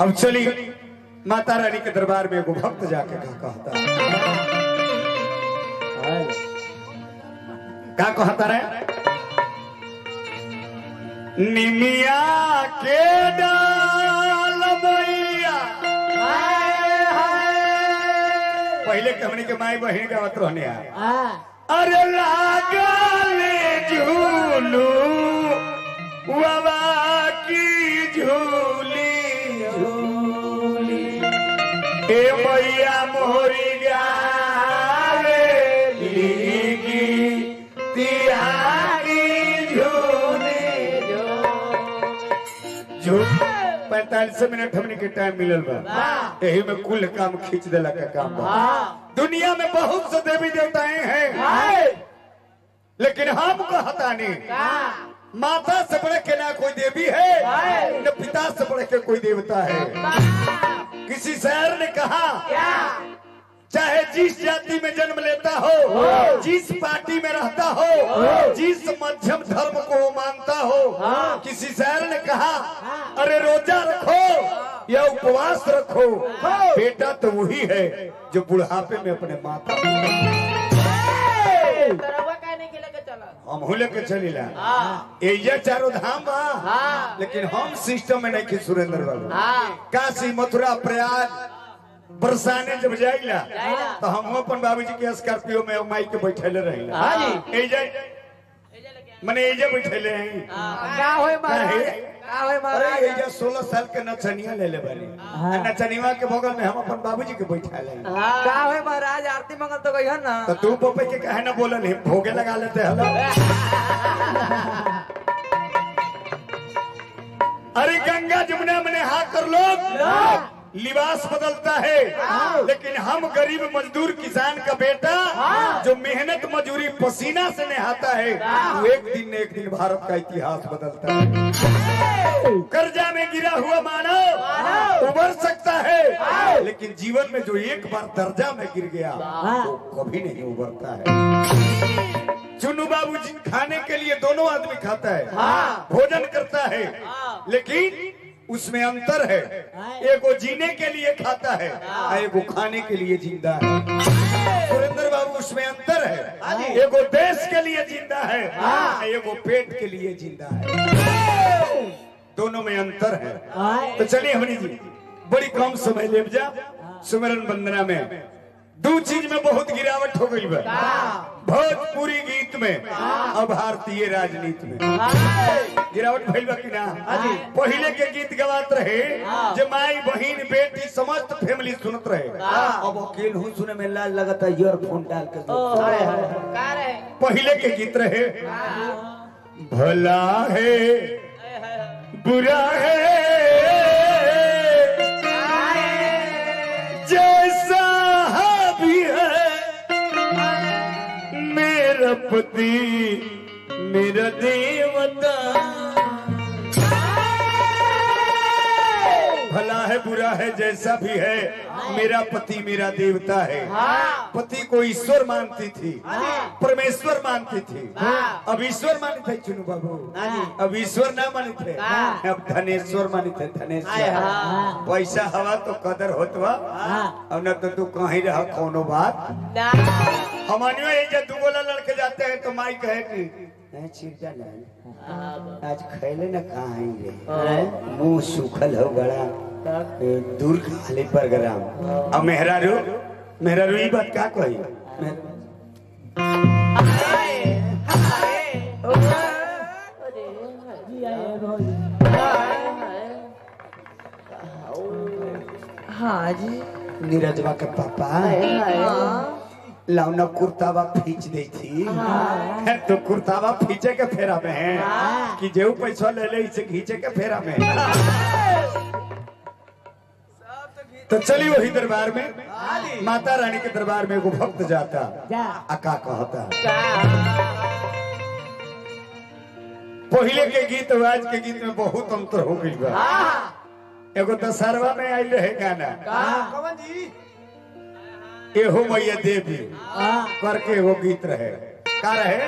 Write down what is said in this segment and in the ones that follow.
अब चली माता रानी के दरबार में एगो भक्त जाके का कहता रहे, निमिया के डार मैया। पहले हमनी के माई बहिन गावत रहने अरे लागल झूलू बाबा की झूली झूली ए मैया मोहरी मिनट हमने के टाइम मिलल बा, यही में कुल काम खींच देला का काम बा। दुनिया में बहुत से देवी देवताएं हैं, लेकिन हम कहता नहीं माता से बढ़ के ना कोई देवी है, न पिता से बढ़ के कोई देवता है। किसी शायर ने कहा, चाहे जिस जाति में जन्म लेता हो, जिस पार्टी में रहता हो, जिस मध्यम धर्म को मानता हो, किसी शायर ने कहा, अरे रोजा रखो या उपवास रखो, बेटा तो वही है जो बुढ़ापे में अपने माता हम लेके चलीला। ये चारों धाम बा, लेकिन हम सिस्टम में नहीं। सुरेंद्र बाबू काशी मथुरा प्रयाग बरसाने जब जाइला तो हम अपन बाबूजी के स्कॉर्पियो में माई के बैठेले रहिला। मने एजा बैठेले हैं। एजा 16 साल के नचनिया लेले बानी, नचनिया के बगल में हम अपन बाबूजी के बैठा ले। का होए महाराज, आरती मंगल तो गई है ना, तो तू पप्पे के कहे ना बोलन भोगे लगा लेते। हलो अरे गंगा जमुना में नहा कर लोग लिबास बदलता है, लेकिन हम गरीब मजदूर किसान का बेटा जो मेहनत मजदूरी पसीना से नहाता है, वो एक दिन भारत का इतिहास बदलता है। कर्जा में गिरा हुआ मानव उभर सकता है, लेकिन जीवन में जो एक बार दर्जा में गिर गया वो कभी नहीं उभरता है। चुन्नू बाबू जी खाने के लिए दोनों आदमी खाता है, भोजन करता है, लेकिन उसमें अंतर है। एगो जीने के लिए खाता है, एगो खाने के लिए जिंदा है। सुरेंद्र बाबू, उसमें अंतर है। एगो देश के लिए जिंदा है, एगो पेट के लिए जिंदा है, दोनों में अंतर है। तो चलिए हमनी जी बड़ी कम समय ले जा, सुमरन वंदना में दो चीज में बहुत गिरावट हो गई बा, भोजपुरी गीत में और भारतीय राजनीति में गिरावट भइल बा कि ना। पहले के गीत गवात रहे जे माई बहिन बेटी समस्त फैमिली सुनत रहे, अब अकेल हूँ सुने में लाल लगता ईयरफोन डाल के। पहले के गीत रहे, भला है बुरा है पति मेरा देवता, भला है बुरा है जैसा भी है, मेरा पति मेरा देवता है। पति को ईश्वर मानती थी, परमेश्वर मानती थी, अब ईश्वर मानित है। चुनू बाबू अब ईश्वर ना मानित है, अब धनेश्वर मानित है। धनेश्वर पैसा हवा तो कदर होतवा, अब न तो तू कहीं रहा कोनो बात। हमानियों जब दुगोला लड़के जाते हैं तो माई कहे कि चिंता नहीं, आज खेले न खाएंगे, मुँह सूखल हो बड़ा दूर खाली प्रोग्राम। अब मेहरारू मेहरारू ये बात क्या कही, हाँ जी नीरजवा के पापा लाउना कुर्तावा फींच दी थी। तो कुर्तावा फींचे के फेरा में है कि जेऊ पैसा ले ले इसे खींचे के फेरा में। तो चली वही दरबार में, माता रानी के दरबार में एगो भक्त जाता अका कहता। पहले के गीत आज के गीत में बहुत अंतर हो गई बा। एगो दशहरा में आयल रहे गाना, एहो मैया देवी करके वो गीत रहे। का रहे,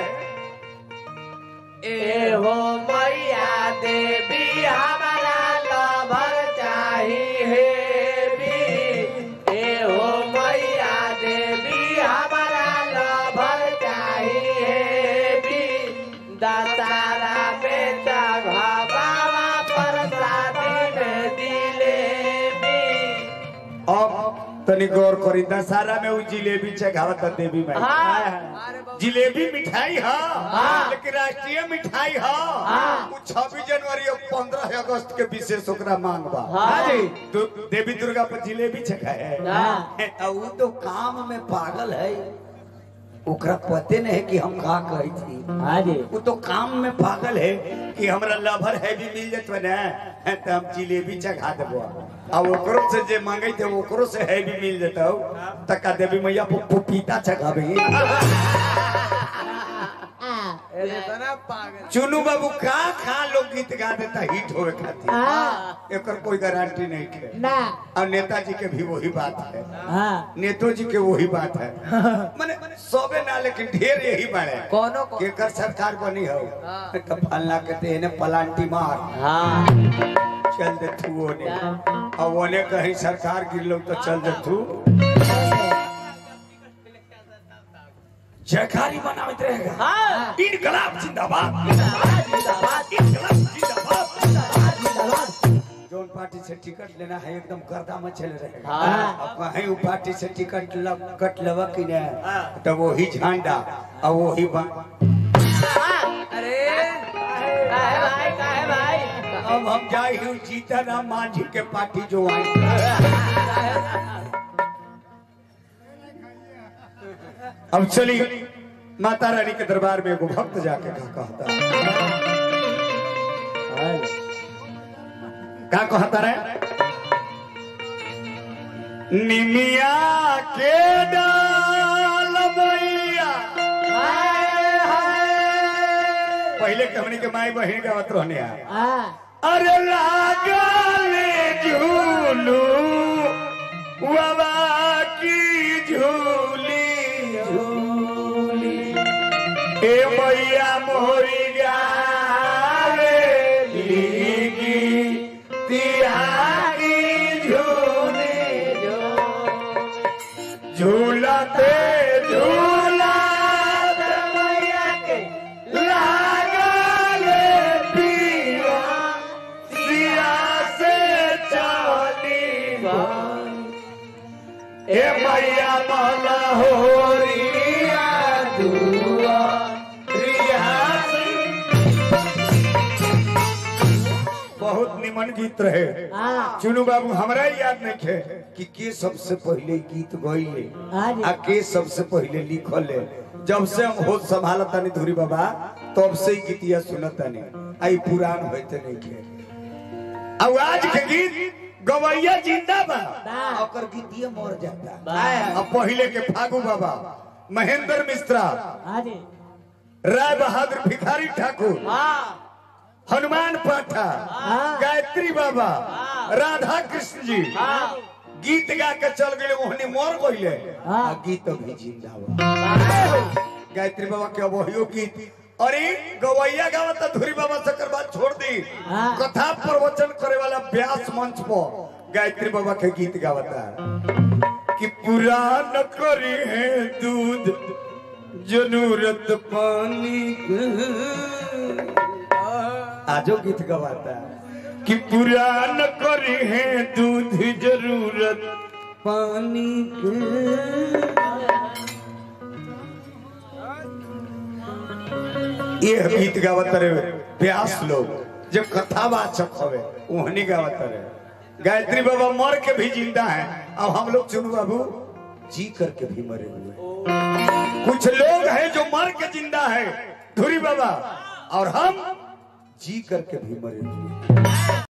एहो मैया देवी हमारा लवर चाहिए, तनी गौर करी दशहरा में वो जिलेबी चढ़ावत देवी माई। जिलेबी मिठाई है लेकिन राष्ट्रीय मिठाई है। 26 जनवरी और 15 अगस्त के विशेष मांग बा। तो देवी दुर्गा पर जिलेबी चढ़ाए वो तो काम में पागल है, उकरा पते नहीं कि हम का कही थी। वो तो काम में पागल है कि हमरा लवर है भी मिल जात ना तो हम जिलेबी चढ़ा देबो। अब ओकरो से जे मांगे थे ओकरो से है भी मिल जाता हो तका देवी मैया पपीता चढ़ाबे। चुनू बाबू का खा लोग गीत गा देता हिट होवे खातिर एकर कोई गारंटी नहीं है ना। और नेताजी के भी वही बात है, नेतो जी के वही बात है। माने सबे ना लेकिन ढेर यही बाड़े कोनो को एकर सरकार बनी हो तो फलना कहते इने पलांटी मार चल दे तू ओने। और ओने कहीं सरकार गिर लो तो चल दे तू जयकारी बनावित रहेगा। इनकलाब जिंदाबाद जिंदाबाद जिंदाबाद जिंदाबाद। जोन पार्टी से टिकट लेना है एकदम गर्दा में चले रहेगा। अब कहीं वो पार्टी से टिकट कट लवा कि नहीं तो वो ही झंडा और वो ही अरे काहे भाई। अब हम जाए हूँ जीता ना मांझी के पार्टी जो आई। अब चली माता रानी के दरबार में एगो भक्त जाके का कहता रहे निमिया के डार मैया। पहले हमनी के माई बहन गावत रहने अरे लागल झूलू बाबा की झूली ए मैया मोहरी तिहारी झूले झूलते झूला मैया के लागले पिया सिया से चली ए मैया माला होरी मन गीत रहे। चुनू बाबू हमरा याद नहीं है कि के सबसे पहले गीत गईले आ के सबसे पहले लिखले। जब से हम होश संभालता नहीं धुरी बाबा तब से ही गीतिया सुनता नहीं आई पुरान होते नहीं के। अब आज के गीत गवैया जिंदा बा और गीतिया मर जाता। अब पहले के फागू बाबा, महेंद्र मिश्रा, राय बहादुर भिखारी ठाकुर, हनुमान पाठा, गायत्री बाबा, राधा कृष्ण जी गीत गा के चल गए। ओहने मर गए गीत अभी जिंदा गायत्री बाबा के अबहियो गीत। अरे गवैया गावत धुरी बाबा सकर बात छोड़ दी, कथा प्रवचन करे वाला व्यास मंच पर गायत्री बाबा के गीत गावता कि पूरा न करे है दूध जरूरत पानी। आजो गीत गवाता कि पूरा न करे है दूध जरूरत पानी के। यह गीत गावत रहे प्यास लोग जब कथा वाचक होवे ओहनी गावत रहे। गायत्री बाबा मर के भी जिंदा है। अब हम लोग चुनू बाबू जी करके भी मरे हुए। कुछ लोग हैं जो मर के जिंदा है धुरी बाबा और हम जी करके भी मरे हुए।